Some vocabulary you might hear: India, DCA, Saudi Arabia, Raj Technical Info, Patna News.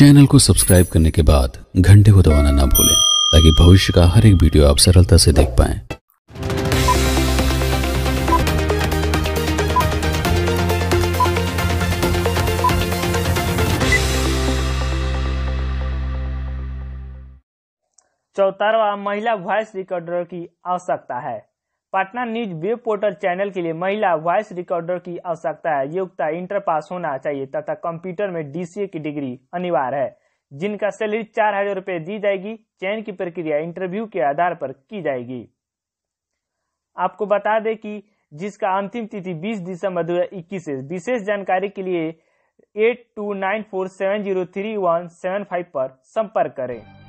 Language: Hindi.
चैनल को सब्सक्राइब करने के बाद घंटे को दबाना ना भूलें ताकि भविष्य का हर एक वीडियो आप सरलता से देख पाएं। चौथावा महिला वॉइस रिकॉर्डर की आवश्यकता है। Patna news web portal channel के लिए महिला वॉइस रिकॉर्डर की आवश्यकता है। योग्यता इंटर पास होना चाहिए तथा कंप्यूटर में DCA की डिग्री अनिवार्य है, जिनका सैलरी 4000 रुपये दी जाएगी। चयन की प्रक्रिया इंटरव्यू के आधार पर की जाएगी। आपको बता दें कि जिसका अंतिम तिथि 20 दिसंबर 2021 है। विशेष जानकारी के लिए 8294703175 पर संपर्क करें।